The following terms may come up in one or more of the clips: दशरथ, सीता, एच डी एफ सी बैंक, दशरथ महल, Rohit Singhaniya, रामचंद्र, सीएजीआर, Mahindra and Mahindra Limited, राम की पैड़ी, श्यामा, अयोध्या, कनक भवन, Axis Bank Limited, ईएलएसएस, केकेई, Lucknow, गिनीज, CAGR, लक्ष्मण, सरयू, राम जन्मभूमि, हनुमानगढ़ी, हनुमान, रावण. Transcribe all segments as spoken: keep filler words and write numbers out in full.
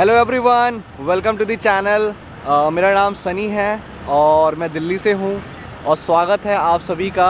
Hello everyone, welcome to the channel. मेरा नाम सनी है और मैं दिल्ली से हूँ और स्वागत है आप सभी का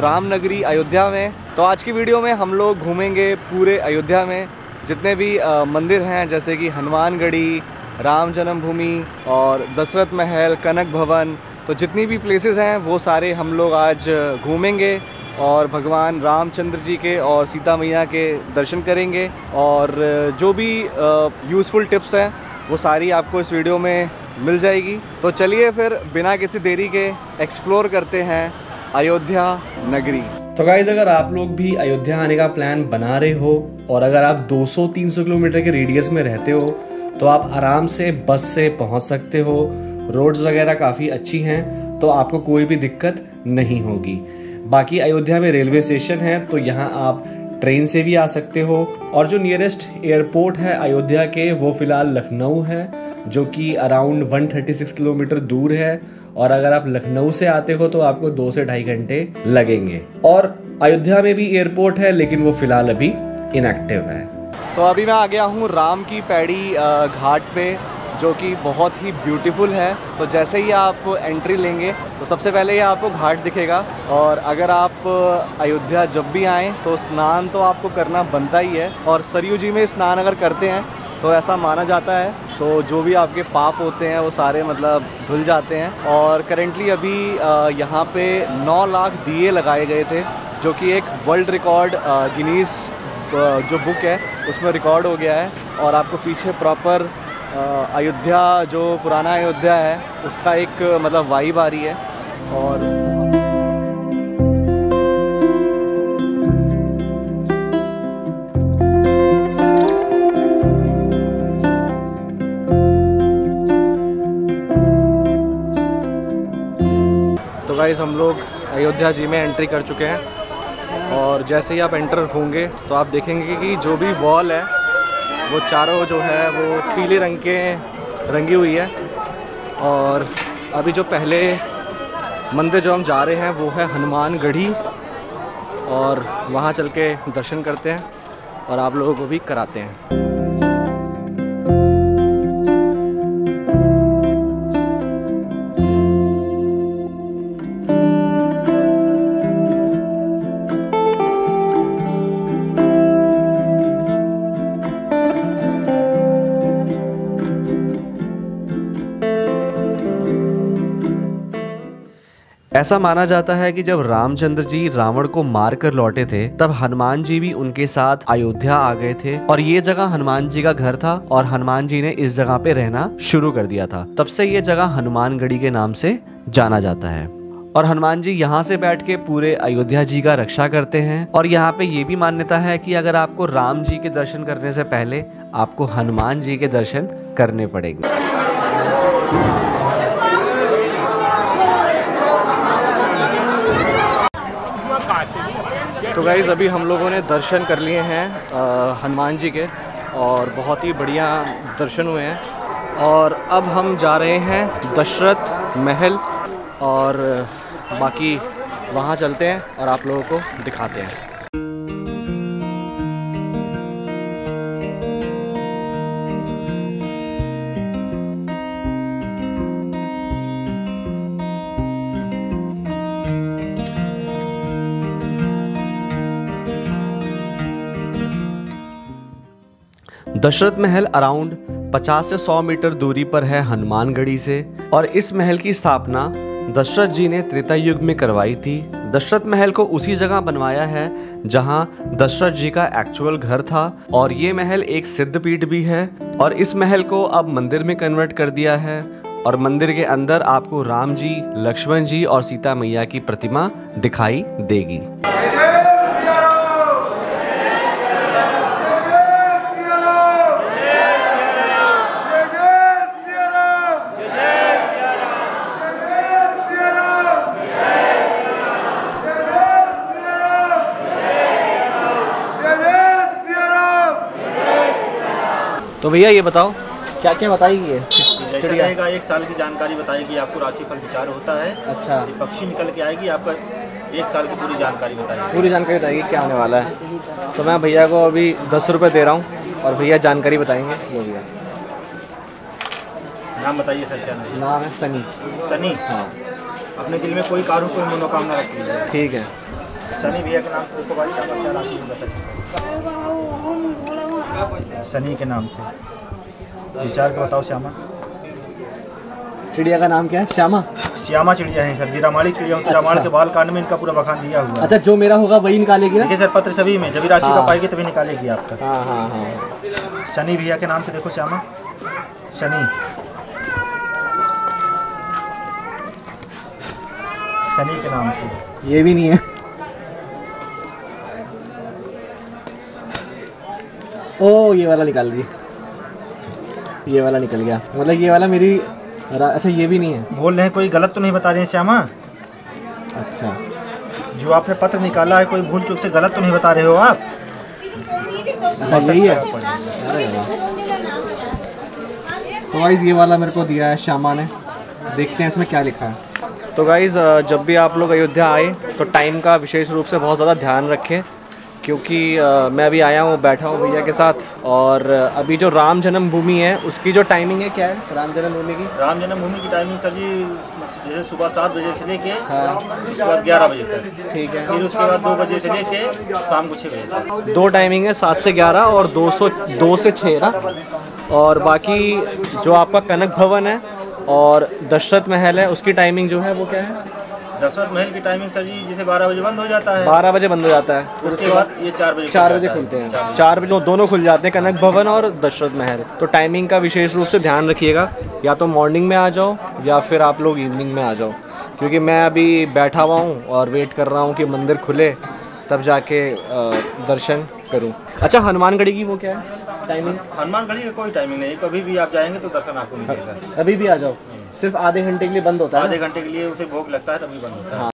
रामनगरी अयोध्या में। तो आज की वीडियो में हम लोग घूमेंगे पूरे अयोध्या में, जितने भी uh, मंदिर हैं जैसे कि हनुमानगढ़ी, राम जन्मभूमि और दशरथ महल, कनक भवन, तो जितनी भी प्लेसेस हैं वो सारे हम लोग आज घूमेंगे और भगवान रामचंद्र जी के और सीता मैया के दर्शन करेंगे। और जो भी यूज़फुल टिप्स हैं वो सारी आपको इस वीडियो में मिल जाएगी। तो चलिए फिर बिना किसी देरी के एक्सप्लोर करते हैं अयोध्या नगरी। तो गाइज, अगर आप लोग भी अयोध्या आने का प्लान बना रहे हो और अगर आप दो सौ तीन सौ किलोमीटर के रेडियस में रहते हो तो आप आराम से बस से पहुंच सकते हो। रोड्स वगैरह काफ़ी अच्छी हैं तो आपको कोई भी दिक्कत नहीं होगी। बाकी अयोध्या में रेलवे स्टेशन है तो यहाँ आप ट्रेन से भी आ सकते हो। और जो नियरेस्ट एयरपोर्ट है अयोध्या के वो फ़िलहाल लखनऊ है, जो कि अराउंड एक सौ छत्तीस किलोमीटर दूर है। और अगर आप लखनऊ से आते हो तो आपको दो से ढाई घंटे लगेंगे। और अयोध्या में भी एयरपोर्ट है लेकिन वो फिलहाल अभी इनएक्टिव है। तो अभी मैं आ गया हूँ राम की पैड़ी घाट पे, जो कि बहुत ही ब्यूटीफुल है। तो जैसे ही आप एंट्री लेंगे तो सबसे पहले ये आपको घाट दिखेगा। और अगर आप अयोध्या जब भी आएँ तो स्नान तो आपको करना बनता ही है। और सरयू जी में स्नान अगर करते हैं तो ऐसा माना जाता है तो जो भी आपके पाप होते हैं वो सारे मतलब धुल जाते हैं। और करेंटली अभी यहाँ पे नौ लाख दिए लगाए गए थे, जो कि एक वर्ल्ड रिकॉर्ड गिनीज जो बुक है उसमें रिकॉर्ड हो गया है। और आपको पीछे प्रॉपर अयोध्या, जो पुराना अयोध्या है, उसका एक मतलब वाइब आ रही है। और तो गाइस, हम लोग अयोध्या जी में एंट्री कर चुके हैं। और जैसे ही आप एंटर होंगे तो आप देखेंगे कि जो भी वॉल है वो चारों जो है वो पीले रंग के रंगी हुई है। और अभी जो पहले मंदिर जो हम जा रहे हैं वो है हनुमानगढ़ी, और वहाँ चल के दर्शन करते हैं और आप लोगों को भी कराते हैं। ऐसा माना जाता है कि जब रामचंद्र जी रावण को मारकर लौटे थे तब हनुमान जी भी उनके साथ अयोध्या आ गए थे। और ये जगह हनुमान जी का घर था और हनुमान जी ने इस जगह पे रहना शुरू कर दिया था। तब से ये जगह हनुमानगढ़ी के नाम से जाना जाता है। और हनुमान जी यहाँ से बैठ के पूरे अयोध्या जी का रक्षा करते हैं। और यहाँ पे ये भी मान्यता है कि अगर आपको राम जी के दर्शन करने से पहले आपको हनुमान जी के दर्शन करने पड़ेंगे। तो गाइज़, अभी हम लोगों ने दर्शन कर लिए हैं हनुमान जी के और बहुत ही बढ़िया दर्शन हुए हैं। और अब हम जा रहे हैं दशरथ महल, और बाकी वहाँ चलते हैं और आप लोगों को दिखाते हैं। दशरथ महल अराउंड पचास से सौ मीटर दूरी पर है हनुमानगढ़ी से। और इस महल की स्थापना दशरथ जी ने त्रेता युग में करवाई थी। दशरथ महल को उसी जगह बनवाया है जहां दशरथ जी का एक्चुअल घर था। और ये महल एक सिद्धपीठ भी है। और इस महल को अब मंदिर में कन्वर्ट कर दिया है। और मंदिर के अंदर आपको राम जी, लक्ष्मण जी और सीता मैया की प्रतिमा दिखाई देगी। तो भैया ये बताओ, क्या क्या बताएगी ये? जैसे रहेगा एक साल की जानकारी बताएगी आपको, राशिफल विचार होता है। अच्छा, पक्षी निकल के आएगी, आपका एक साल की पूरी जानकारी बताएगी। पूरी जानकारी बताएगी क्या होने वाला है। तो मैं भैया को अभी दस रुपये दे रहा हूँ और भैया जानकारी बताएंगे। जो भैया नाम बताइए सर, क्या नाम? नाम है सनी। सनी, हाँ। अपने दिल में कोई कारू कोई मनोकामना रखती है, ठीक है। सनी भैया के नाम से उसको बात क्या राशि में बता, सनी के नाम से विचार के बताओ। श्यामा चिड़िया का नाम क्या है? श्यामा, श्यामा चिड़िया है सर जी, रामाली चिड़िया होती है। अच्छा। रामाल के बाल कांड में इनका पूरा बखान दिया हुआ है। अच्छा, जो मेरा होगा वही निकालेगी ना? देखिए सर, पत्र सभी में जब भी राशि का पाएगी तभी निकालेगी आपका। हाँ हाँ हाँ। शनि भैया के नाम से देखो श्यामा, शनि, शनि के नाम से। ये भी नहीं है। ओ, ये वाला निकाल दिया, ये वाला निकल गया, मतलब ये वाला मेरी। अच्छा, ये भी नहीं है। बोल रहे हैं कोई गलत तो नहीं बता रहे हैं श्यामा? अच्छा, जो आपने पत्र निकाला है कोई भूल चूक से गलत तो नहीं बता रहे हो आप? यही है। तो गाइस, ये वाला मेरे को दिया है श्यामा ने, देखते हैं इसमें क्या लिखा है। तो गाइस, जब भी आप लोग अयोध्या आए तो टाइम का विशेष रूप से बहुत ज़्यादा ध्यान रखें, क्योंकि मैं अभी आया हूँ, बैठा हूँ भैया के साथ, और अभी जो राम जन्मभूमि है उसकी जो टाइमिंग है क्या है राम जन्मभूमि की? राम जन्मभूमि की टाइमिंग सर जी जैसे सुबह सात बजे से लेके उसके बाद ग्यारह बजे तक, ठीक है। फिर उसके बाद दो बजे से लेके शाम को छः बजे तक। दो टाइमिंग है, सात से ग्यारह और दो सौ दो से छः ना। और बाकी जो आपका कनक भवन है और दशरथ महल है उसकी टाइमिंग जो है वो क्या है? दशरथ महल की टाइमिंग सर जी जैसे बारह बजे बंद हो जाता है, बारह बजे बंद हो जाता है। उसके बाद ये चार बजे चार बजे खुलते हैं, चार बजे दोनों खुल जाते हैं, कनक भवन और दशरथ महल। तो टाइमिंग का विशेष रूप से ध्यान रखिएगा, या तो मॉर्निंग में आ जाओ या फिर आप लोग इवनिंग में आ जाओ, क्योंकि मैं अभी बैठा हुआ हूँ और वेट कर रहा हूँ कि मंदिर खुले तब जाके दर्शन करूँ। अच्छा, हनुमानगढ़ी की वो क्या है टाइमिंग? हनुमानगढ़ी की कोई टाइमिंग नहीं, कभी भी आप जाएंगे तो दर्शन आपको मिलेगा। अभी भी आ जाओ, सिर्फ आधे घंटे के लिए बंद होता है। आधे घंटे के लिए उसे भोग लगता है तभी बंद होता है। हाँ।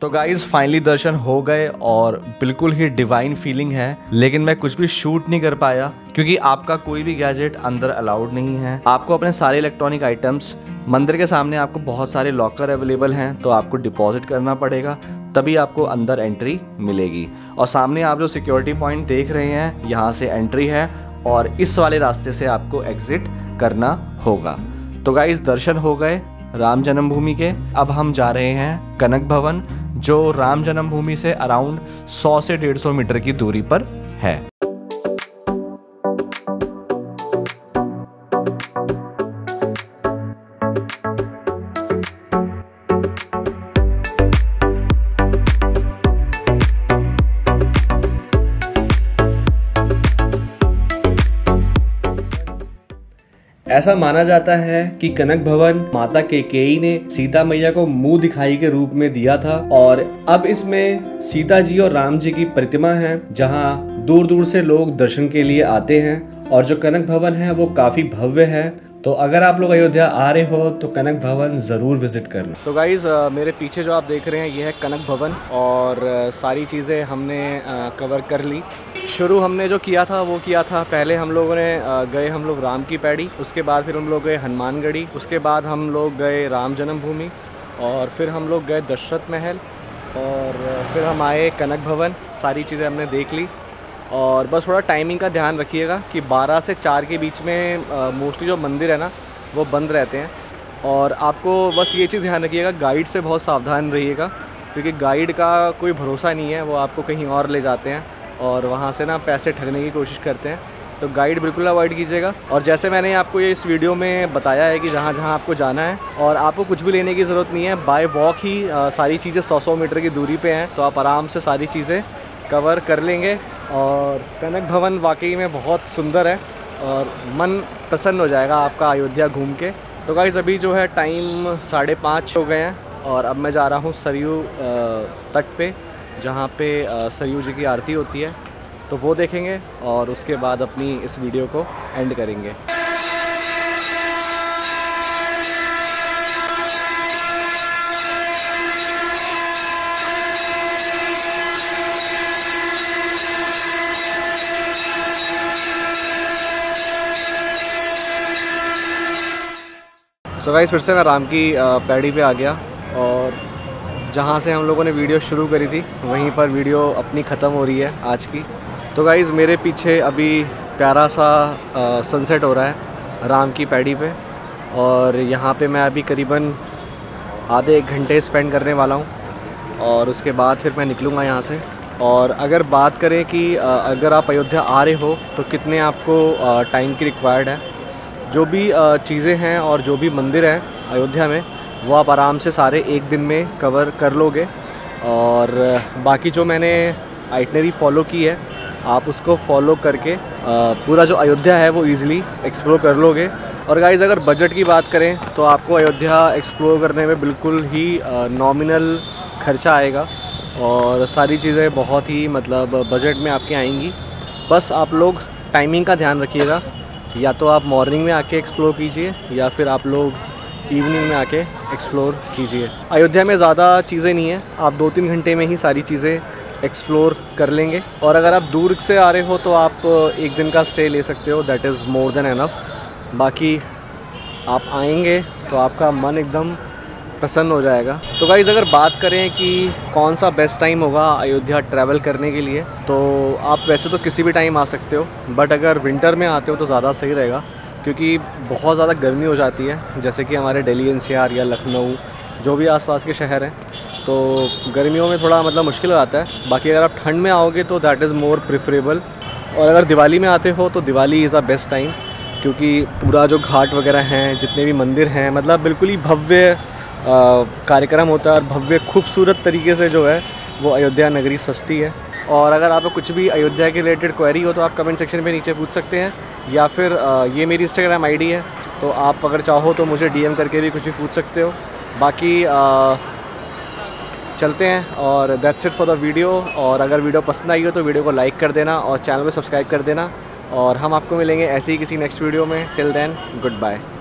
तो गाइज, फाइनली दर्शन हो गए और बिल्कुल ही डिवाइन फीलिंग है, लेकिन मैं कुछ भी शूट नहीं कर पाया क्योंकि आपका कोई भी गैजेट अंदर अलाउड नहीं है। आपको अपने सारे इलेक्ट्रॉनिक आइटम्स मंदिर के सामने, आपको बहुत सारे लॉकर अवेलेबल हैं तो आपको डिपॉजिट करना पड़ेगा, तभी आपको अंदर एंट्री मिलेगी। और सामने आप जो सिक्योरिटी पॉइंट देख रहे हैं, यहाँ से एंट्री है और इस वाले रास्ते से आपको एग्जिट करना होगा। तो गाइस, दर्शन हो गए राम जन्मभूमि के, अब हम जा रहे हैं कनक भवन, जो राम जन्मभूमि से अराउंड सौ से डेढ़ सौ मीटर की दूरी पर है। ऐसा माना जाता है कि कनक भवन माता केकेई ने सीता मैया को मुंह दिखाई के रूप में दिया था, और अब इसमें सीता जी और राम जी की प्रतिमा है, जहां दूर दूर से लोग दर्शन के लिए आते हैं। और जो कनक भवन है वो काफी भव्य है, तो अगर आप लोग अयोध्या आ रहे हो तो कनक भवन जरूर विजिट करना। तो गाइज, मेरे पीछे जो आप देख रहे हैं ये है कनक भवन, और सारी चीज़ें हमने कवर कर ली। शुरू हमने जो किया था वो किया था, पहले हम लोगों ने गए, हम लोग राम की पैड़ी, उसके बाद फिर हम लोग गए हनुमानगढ़ी, उसके बाद हम लोग गए राम जन्मभूमि, और फिर हम लोग गए दशरथ महल, और फिर हम आए कनक भवन। सारी चीज़ें हमने देख ली, और बस थोड़ा टाइमिंग का ध्यान रखिएगा कि बारह से चार के बीच में मोस्टली जो मंदिर है ना वो बंद रहते हैं, और आपको बस ये चीज़ ध्यान रखिएगा, गाइड से बहुत सावधान रहिएगा, क्योंकि गाइड का कोई भरोसा नहीं है, वो आपको कहीं और ले जाते हैं और वहाँ से ना पैसे ठगने की कोशिश करते हैं, तो गाइड बिल्कुल अवॉइड कीजिएगा। और जैसे मैंने आपको ये इस वीडियो में बताया है कि जहाँ जहाँ आपको जाना है, और आपको कुछ भी लेने की ज़रूरत नहीं है, बाय वॉक ही आ, सारी चीज़ें सौ सौ मीटर की दूरी पे हैं, तो आप आराम से सारी चीज़ें कवर कर लेंगे। और कनक भवन वाकई में बहुत सुंदर है और मन प्रसन्न हो जाएगा आपका अयोध्या घूम के। तो गाइस, अभी जो है टाइम साढ़े पाँच हो गए हैं, और अब मैं जा रहा हूँ सरयू तट पे, जहाँ पे सरयू जी की आरती होती है, तो वो देखेंगे और उसके बाद अपनी इस वीडियो को एंड करेंगे। सो गाइस फिर से मैं राम की पैड़ी पे आ गया और जहाँ से हम लोगों ने वीडियो शुरू करी थी वहीं पर वीडियो अपनी ख़त्म हो रही है आज की। तो गाइस मेरे पीछे अभी प्यारा सा सनसेट हो रहा है राम की पैड़ी पे और यहाँ पे मैं अभी करीबन आधे एक घंटे स्पेंड करने वाला हूँ और उसके बाद फिर मैं निकलूँगा यहाँ से। और अगर बात करें कि अगर आप अयोध्या आ रहे हो तो कितने आपको टाइम की रिक्वायर्ड है, जो भी चीज़ें हैं और जो भी मंदिर हैं अयोध्या में वो आप आराम से सारे एक दिन में कवर कर लोगे। और बाकी जो मैंने आइटनरी फॉलो की है आप उसको फॉलो करके पूरा जो अयोध्या है वो ईज़िली एक्सप्लोर कर लोगे। और गाइज़ अगर बजट की बात करें तो आपको अयोध्या एक्सप्लोर करने में बिल्कुल ही नॉमिनल खर्चा आएगा और सारी चीज़ें बहुत ही मतलब बजट में आपके आएंगी। बस आप लोग टाइमिंग का ध्यान रखिएगा, या तो आप मॉर्निंग में आके एक्सप्लोर कीजिए या फिर आप लोग इवनिंग में आके एक्सप्लोर कीजिए। अयोध्या में ज़्यादा चीज़ें नहीं है, आप दो तीन घंटे में ही सारी चीज़ें एक्सप्लोर कर लेंगे। और अगर आप दूर से आ रहे हो तो आप एक दिन का स्टे ले सकते हो, that is more than enough. बाकी आप आएंगे तो आपका मन एकदम पसंद हो जाएगा। तो गाइज़ अगर बात करें कि कौन सा बेस्ट टाइम होगा अयोध्या ट्रैवल करने के लिए, तो आप वैसे तो किसी भी टाइम आ सकते हो, बट अगर विंटर में आते हो तो ज़्यादा सही रहेगा क्योंकि बहुत ज़्यादा गर्मी हो जाती है। जैसे कि हमारे दिल्ली एन सी आर या लखनऊ जो भी आसपास के शहर हैं तो गर्मियों में थोड़ा मतलब मुश्किल हो जाता है। बाकी अगर आप ठंड में आओगे तो दैट इज़ मोर प्रेफरेबल। और अगर दिवाली में आते हो तो Diwali is the best time क्योंकि पूरा जो घाट वगैरह हैं, जितने भी मंदिर हैं, मतलब बिल्कुल ही भव्य कार्यक्रम होता है और भव्य खूबसूरत तरीके से जो है वो अयोध्या नगरी सस्ती है। और अगर आपको कुछ भी अयोध्या के रिलेटेड क्वेरी हो तो आप कमेंट सेक्शन में नीचे पूछ सकते हैं, या फिर आ, ये मेरी इंस्टाग्राम आईडी है तो आप अगर चाहो तो मुझे डीएम करके भी कुछ भी पूछ सकते हो। बाकी आ, चलते हैं और that's it for the video. और अगर वीडियो पसंद आई हो तो वीडियो को लाइक कर देना और चैनल को सब्सक्राइब कर देना। और हम आपको मिलेंगे ऐसे ही किसी नेक्स्ट वीडियो में। Till then good bye.